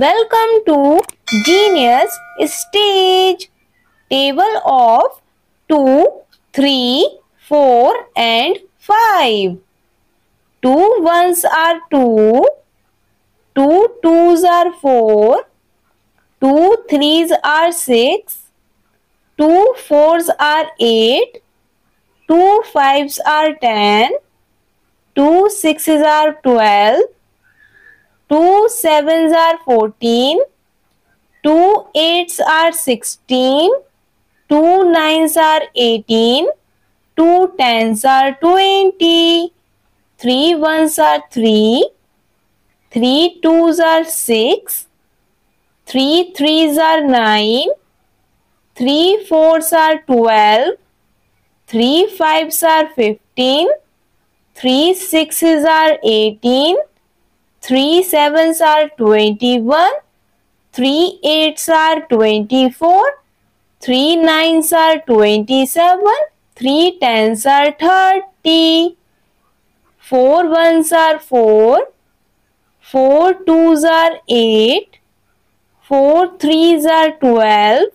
Welcome to Genius Stage. Table of 2, 3, 4 and 5. 2 ones are 2, 2 twos are 4, 2 threes are 6, 2 fours are 8, 2 fives are 10, 2 sixes are 12, 2 sevens are 14, 2 eights are 16, 2 nines are 18, 2 tens are 20, 3 ones are 3, 3 twos are 6, 3 threes are 9, 3 fours are 12, 3 fives are 15, 3 sixes are 18, 3 sevens are 21, 3 eights are 24, 3 nines are 27, 3 tens are 30, 4 ones are 4, 4 twos are 8, 4 threes are 12,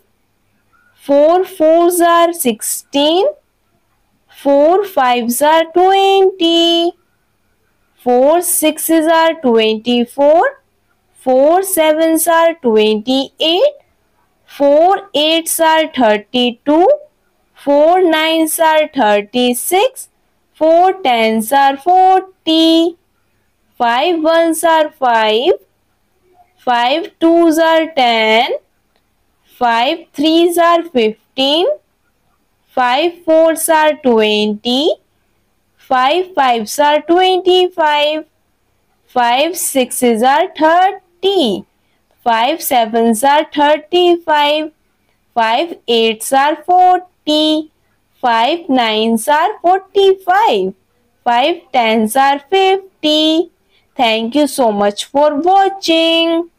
4 fours are 16, 4 fives are 20, 4 sixes are 24, 4 sevens are 28, 4 eights are 32, 4 nines are 36, 4 tens are 40, 5 ones are 5, 5 twos are 10, 5 threes are 15, 5 fours are 20, 5 fives are 25, 5 sixes are 30, 5 sevens are 35, 5 eights are 40, 5 nines are 45, 5 tens are 50. Thank you so much for watching.